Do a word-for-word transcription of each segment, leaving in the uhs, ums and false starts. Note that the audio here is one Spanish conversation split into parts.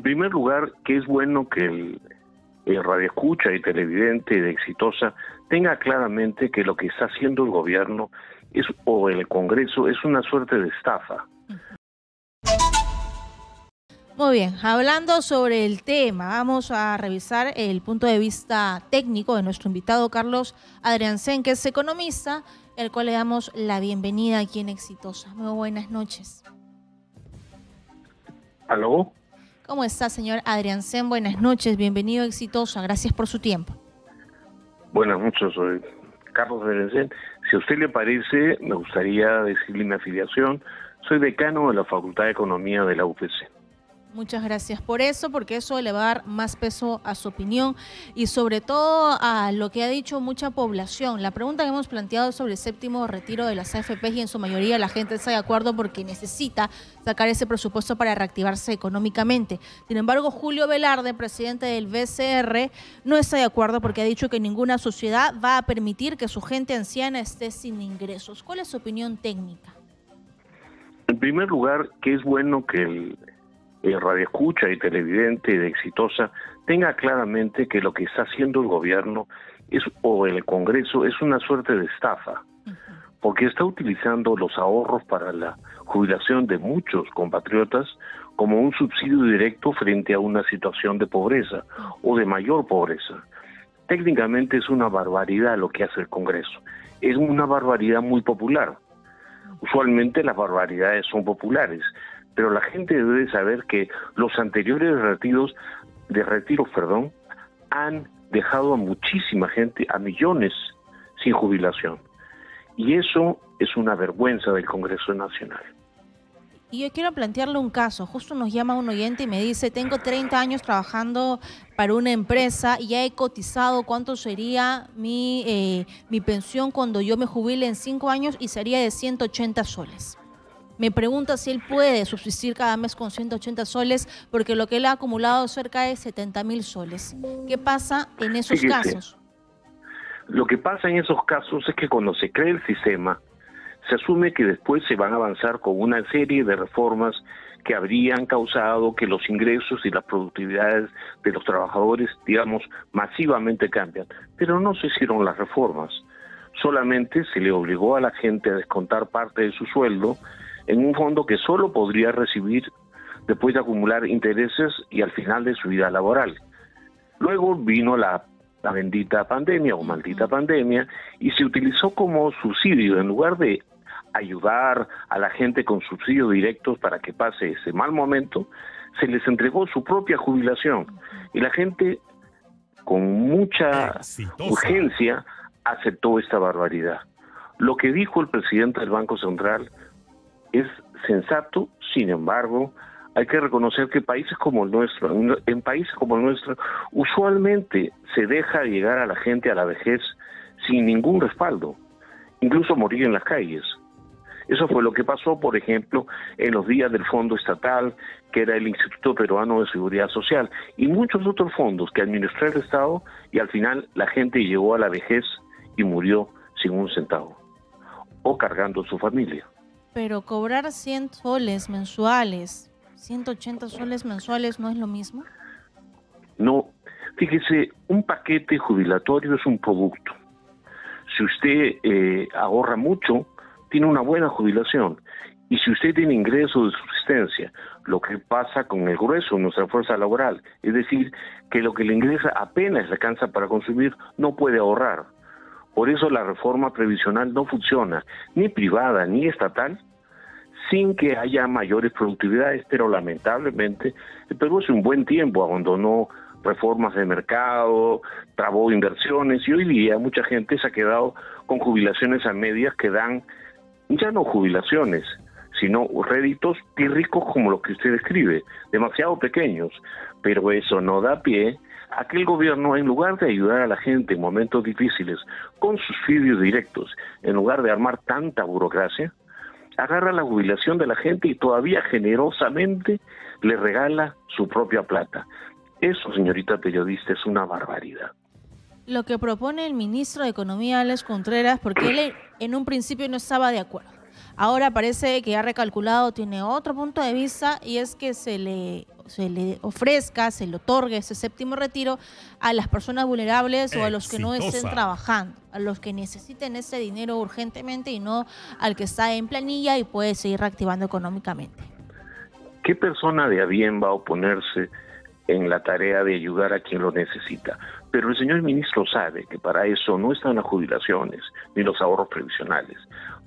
En primer lugar, que es bueno que el, el radioescucha y televidente de Exitosa tenga claramente que lo que está haciendo el gobierno es, o el Congreso, es una suerte de estafa. Muy bien, hablando sobre el tema, vamos a revisar el punto de vista técnico de nuestro invitado Carlos Adrianzén, que es economista, el cual le damos la bienvenida aquí en Exitosa. Muy buenas noches. ¿Aló? ¿Cómo está, señor Adrianzén? Buenas noches, bienvenido a Exitosa, gracias por su tiempo. Buenas noches, soy Carlos Adrianzén. Si a usted le parece, me gustaría decirle mi afiliación. Soy decano de la Facultad de Economía de la U P C. Muchas gracias por eso, porque eso le va a dar más peso a su opinión y sobre todo a lo que ha dicho mucha población. La pregunta que hemos planteado sobre el séptimo retiro de las A F P y en su mayoría la gente está de acuerdo porque necesita sacar ese presupuesto para reactivarse económicamente. Sin embargo, Julio Velarde, presidente del B C R, no está de acuerdo porque ha dicho que ninguna sociedad va a permitir que su gente anciana esté sin ingresos. ¿Cuál es su opinión técnica? En primer lugar, que es bueno que el el radioescucha y televidente de Exitosa tenga claramente que lo que está haciendo el gobierno es, o el Congreso, es una suerte de estafa, uh-huh. porque está utilizando los ahorros para la jubilación de muchos compatriotas como un subsidio directo frente a una situación de pobreza uh-huh. o de mayor pobreza. Técnicamente es una barbaridad lo que hace el Congreso, es una barbaridad muy popular. Usualmente las barbaridades son populares, pero la gente debe saber que los anteriores retiros, de retiros perdón, han dejado a muchísima gente, a millones, sin jubilación. Y eso es una vergüenza del Congreso Nacional. Y yo quiero plantearle un caso. Justo nos llama un oyente y me dice, tengo treinta años trabajando para una empresa y ya he cotizado cuánto sería mi, eh, mi pensión cuando yo me jubile en cinco años y sería de ciento ochenta soles. Me pregunta si él puede subsistir cada mes con ciento ochenta soles, porque lo que él ha acumulado es cerca de setenta mil soles. ¿Qué pasa en esos Fíjese, casos? Lo que pasa en esos casos es que cuando se crea el sistema, se asume que después se van a avanzar con una serie de reformas que habrían causado que los ingresos y las productividades de los trabajadores, digamos, masivamente cambian. Pero no se hicieron las reformas. Solamente se le obligó a la gente a descontar parte de su sueldo en un fondo que solo podría recibir después de acumular intereses y al final de su vida laboral. Luego vino la, la bendita pandemia o maldita pandemia y se utilizó como subsidio en lugar de ayudar a la gente con subsidios directos para que pase ese mal momento, se les entregó su propia jubilación y la gente con mucha exitosa urgencia aceptó esta barbaridad. Lo que dijo el presidente del Banco Central es sensato, sin embargo, hay que reconocer que países como el nuestro, en países como el nuestro, usualmente se deja llegar a la gente a la vejez sin ningún respaldo, incluso morir en las calles. Eso fue lo que pasó, por ejemplo, en los días del Fondo Estatal, que era el Instituto Peruano de Seguridad Social, y muchos otros fondos que administró el Estado, y al final la gente llegó a la vejez y murió sin un centavo, o cargando a su familia. Pero cobrar cien soles mensuales, ciento ochenta soles mensuales, ¿no es lo mismo? No, fíjese, un paquete jubilatorio es un producto. Si usted eh, ahorra mucho, tiene una buena jubilación. Y si usted tiene ingresos de subsistencia, lo que pasa con el grueso de nuestra fuerza laboral, es decir, que lo que le ingresa apenas le alcanza para consumir, no puede ahorrar. Por eso la reforma previsional no funciona, ni privada ni estatal, sin que haya mayores productividades, pero lamentablemente el Perú hace un buen tiempo abandonó reformas de mercado, trabó inversiones y hoy día mucha gente se ha quedado con jubilaciones a medias que dan, ya no jubilaciones, sino réditos pírricos como los que usted describe, demasiado pequeños, pero eso no da pie a que el gobierno, en lugar de ayudar a la gente en momentos difíciles con subsidios directos, en lugar de armar tanta burocracia, agarra la jubilación de la gente y todavía generosamente le regala su propia plata. Eso, señorita periodista, es una barbaridad. Lo que propone el ministro de Economía, Alex Contreras, porque él en un principio no estaba de acuerdo. Ahora parece que ha recalculado, tiene otro punto de vista, y es que se le, se le ofrezca, se le otorgue ese séptimo retiro a las personas vulnerables o a los que no estén trabajando, a los que necesiten ese dinero urgentemente y no al que está en planilla y puede seguir reactivando económicamente. ¿Qué persona de a bien va a oponerse en la tarea de ayudar a quien lo necesita? Pero el señor ministro sabe que para eso no están las jubilaciones ni los ahorros previsionales.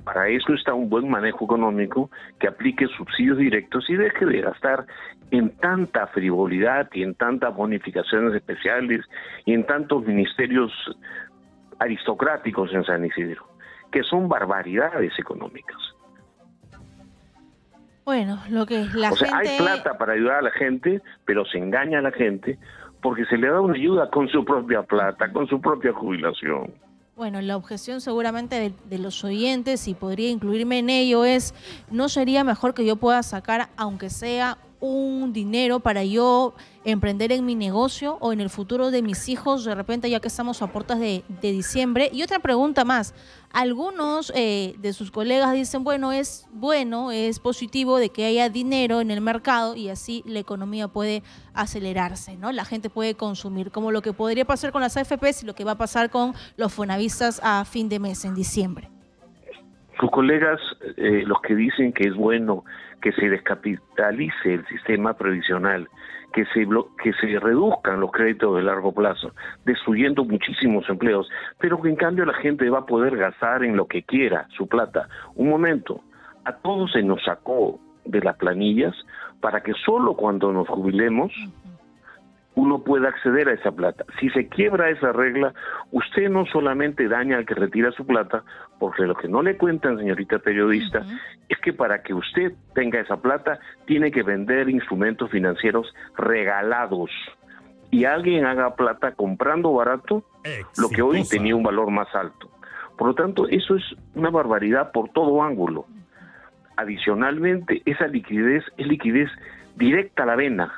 Para eso está un buen manejo económico que aplique subsidios directos y deje de gastar en tanta frivolidad y en tantas bonificaciones especiales y en tantos ministerios aristocráticos en San Isidro, que son barbaridades económicas. Bueno, lo que la gente... O sea, hay plata para ayudar a la gente, pero se engaña a la gente porque se le da una ayuda con su propia plata, con su propia jubilación. Bueno, la objeción seguramente de, de los oyentes, y podría incluirme en ello, es ¿no sería mejor que yo pueda sacar, aunque sea un dinero, para yo emprender en mi negocio o en el futuro de mis hijos, de repente, ya que estamos a puertas de, de diciembre? Y otra pregunta más, algunos eh, de sus colegas dicen, bueno, es bueno, es positivo de que haya dinero en el mercado y así la economía puede acelerarse, ¿no? La gente puede consumir, como lo que podría pasar con las A F Pes y lo que va a pasar con los fonavistas a fin de mes, en diciembre. Sus colegas, eh, los que dicen que es bueno que se descapitalice el sistema previsional, que se, que se reduzcan los créditos de largo plazo, destruyendo muchísimos empleos, pero que en cambio la gente va a poder gastar en lo que quiera, su plata. Un momento, a todos se nos sacó de las planillas para que solo cuando nos jubilemos uno pueda acceder a esa plata. Si se quiebra esa regla, usted no solamente daña al que retira su plata, porque lo que no le cuentan, señorita periodista, uh-huh, es que para que usted tenga esa plata, tiene que vender instrumentos financieros regalados. Y alguien haga plata comprando barato, Exitosa, lo que hoy tenía un valor más alto. Por lo tanto, eso es una barbaridad por todo ángulo. Adicionalmente, esa liquidez es liquidez directa a la vena,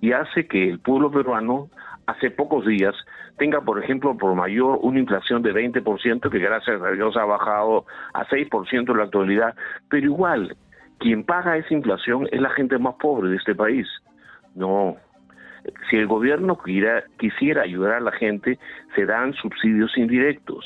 y hace que el pueblo peruano hace pocos días tenga, por ejemplo, por mayor una inflación de veinte por ciento, que gracias a Dios ha bajado a seis por ciento en la actualidad, pero igual, quien paga esa inflación es la gente más pobre de este país. No, si el gobierno quisiera, quisiera ayudar a la gente, se dan subsidios indirectos.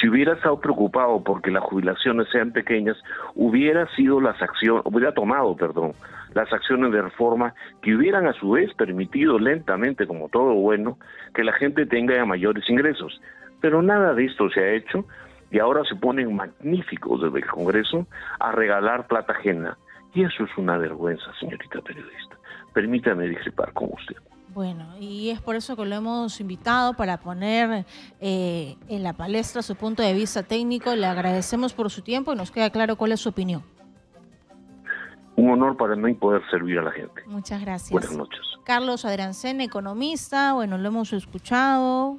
Si hubiera estado preocupado porque las jubilaciones sean pequeñas, hubiera sido las acciones, hubiera tomado, perdón, las acciones de reforma que hubieran a su vez permitido lentamente, como todo bueno, que la gente tenga mayores ingresos. Pero nada de esto se ha hecho y ahora se ponen magníficos desde el Congreso a regalar plata ajena. Y eso es una vergüenza, señorita periodista. Permítame discrepar con usted. Bueno, y es por eso que lo hemos invitado, para poner eh, en la palestra su punto de vista técnico. Le agradecemos por su tiempo y nos queda claro cuál es su opinión. Un honor para mí poder servir a la gente. Muchas gracias. Buenas noches. Carlos Adrianzén, economista. Bueno, lo hemos escuchado.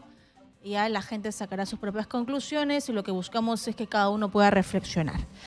Ya la gente sacará sus propias conclusiones y lo que buscamos es que cada uno pueda reflexionar.